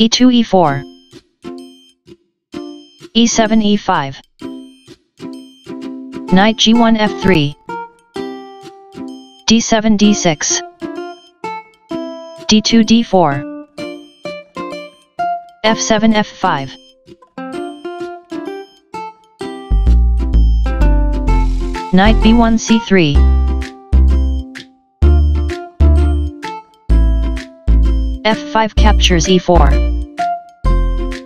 e2 e4 e7 e5 Knight g1 f3 d7 d6 d2 d4 f7 f5 Knight b1 c3 f5 captures e4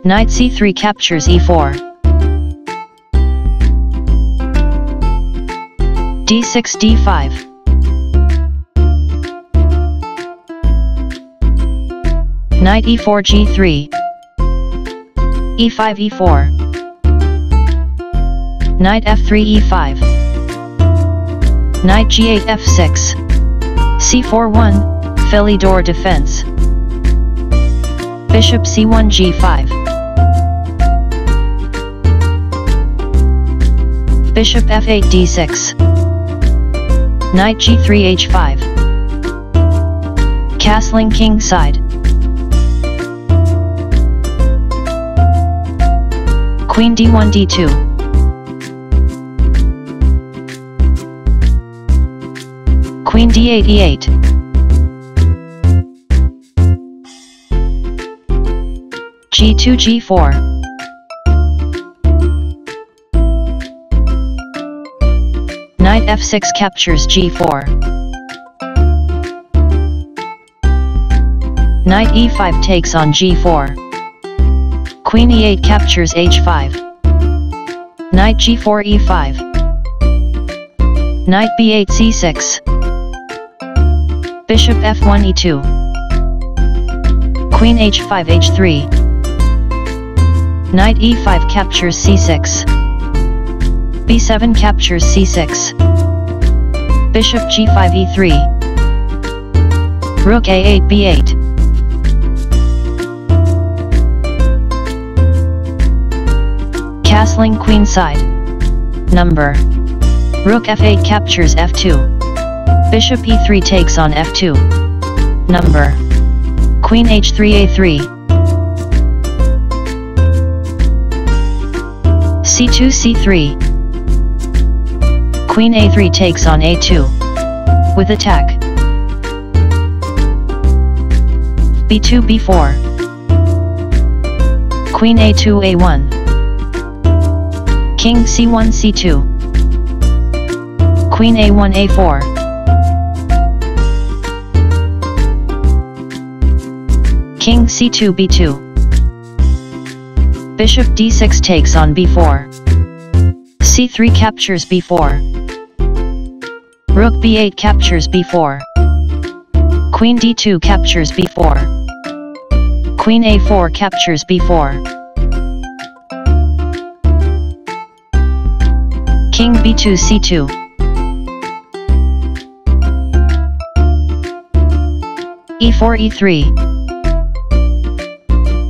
Knight c3 captures e4 d6 d5 Knight e4 g3 e5 e4 Knight f3 e5 Knight g8 f6 c4 1 Philidor defense Bishop c1 g5 Bishop f8 d6 Knight g3 h5 Castling king side Queen d1 d2 Queen d8 e8 g2 g4 Knight f6 captures g4 Knight e5 takes on g4 Queen e8 captures h5 Knight g4 e5 Knight b8 c6 Bishop f1 e2 Queen h5 h3 Knight e5 captures c6 b7 captures c6 Bishop g5 e3 Rook a8 b8 Castling queenside. Number. Rook f8 captures f2. Bishop e3 takes on f2. Number. Queen h3 a3. c2 c3. Queen a3 takes on a2. With attack. b2 b4. Queen a2 a1. King c1 c2 Queen a1 a4 King c2 b2 Bishop d6 takes on b4 c3 captures b4 Rook b8 captures b4 Queen d2 captures b4 Queen a4 captures b4 King b2 c2 e4 e3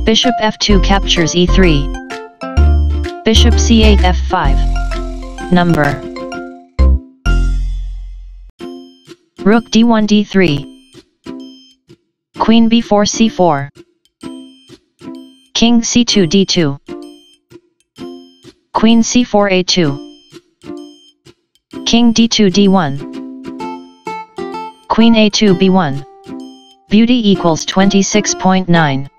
Bishop f2 captures e3 Bishop c8 f5 Number Rook d1 d3 Queen b4 c4 King c2 d2 Queen c4 a2 King d2 d1 Queen a2 b1 Beauty equals 26.9